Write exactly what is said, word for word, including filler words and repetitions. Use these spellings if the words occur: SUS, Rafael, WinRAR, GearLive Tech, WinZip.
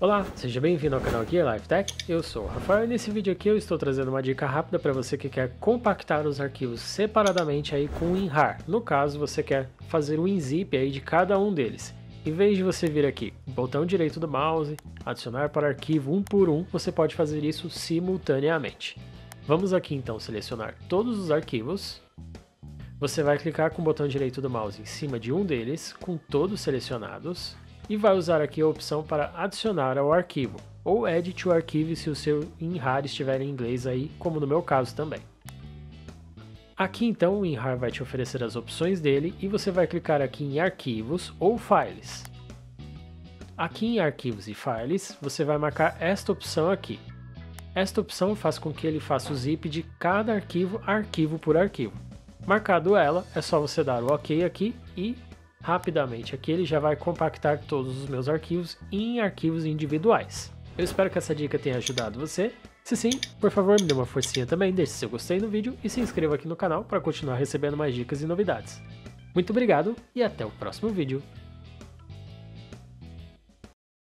Olá, seja bem-vindo ao canal GearLive Tech, eu sou o Rafael e nesse vídeo aqui eu estou trazendo uma dica rápida para você que quer compactar os arquivos separadamente aí com o WinRAR. No caso, você quer fazer o WinZip aí de cada um deles. Em vez de você vir aqui, botão direito do mouse, adicionar para arquivo um por um, você pode fazer isso simultaneamente. Vamos aqui então selecionar todos os arquivos. Você vai clicar com o botão direito do mouse em cima de um deles, com todos selecionados, e vai usar aqui a opção para adicionar ao arquivo, ou Add to Archive se o seu WinRAR estiver em inglês aí, como no meu caso também. Aqui então o WinRAR vai te oferecer as opções dele e você vai clicar aqui em Arquivos ou Files. Aqui em Arquivos e Files, você vai marcar esta opção aqui. Esta opção faz com que ele faça o zip de cada arquivo, arquivo por arquivo. Marcado ela, é só você dar o OK aqui e rapidamente aqui ele já vai compactar todos os meus arquivos em arquivos individuais. Eu espero que essa dica tenha ajudado você. Se sim, por favor me dê uma forcinha também, deixe seu gostei no vídeo e se inscreva aqui no canal para continuar recebendo mais dicas e novidades. Muito obrigado e até o próximo vídeo.